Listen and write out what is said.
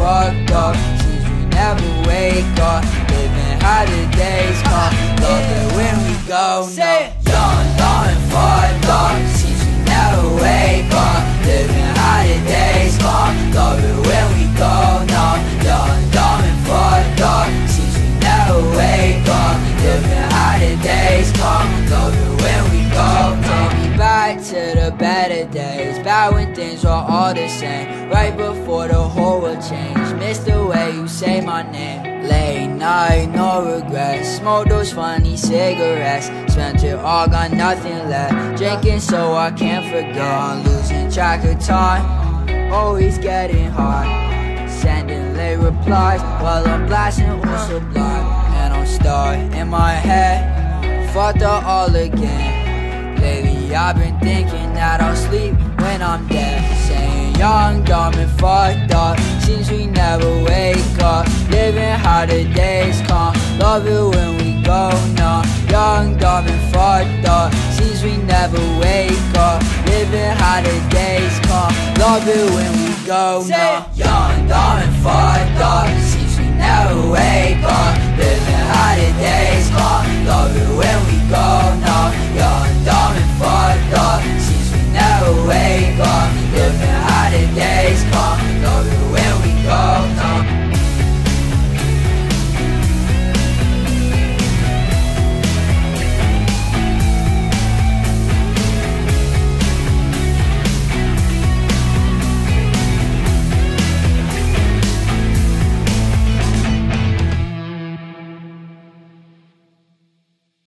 fucked up since we never wake up, living how the days come. Love it when we go, say no. Young and fucked up since we never wake up, living how the days come. Love it when we go, no. Young and fucked up since we never wake up, living how the days come. Love it when we go, no. Back to the better days, back when things were all the same, right before the whole world changed. Miss the way you say my name. Late night, no regrets, smoke those funny cigarettes, spent it all, got nothing left, drinking so I can't forget. I'm losing track of time, always getting hot, sending late replies while I'm blasting on Sublime. And I'm stuck in my head, fucked up all again. Lately I've been thinking that I'll sleep when I'm dead. Saying young, dumb and fucked up, seems we never wake up, living how the days come. Love it when we go numb. Young, dumb and fucked up, seems we never wake up, living how the days come. Love it when we go numb. Young, dumb and fucked up, seems we never wake up, living how the days come. Love it when we go numb. Young, dumb and fucked up, since we never wake up, living out of day.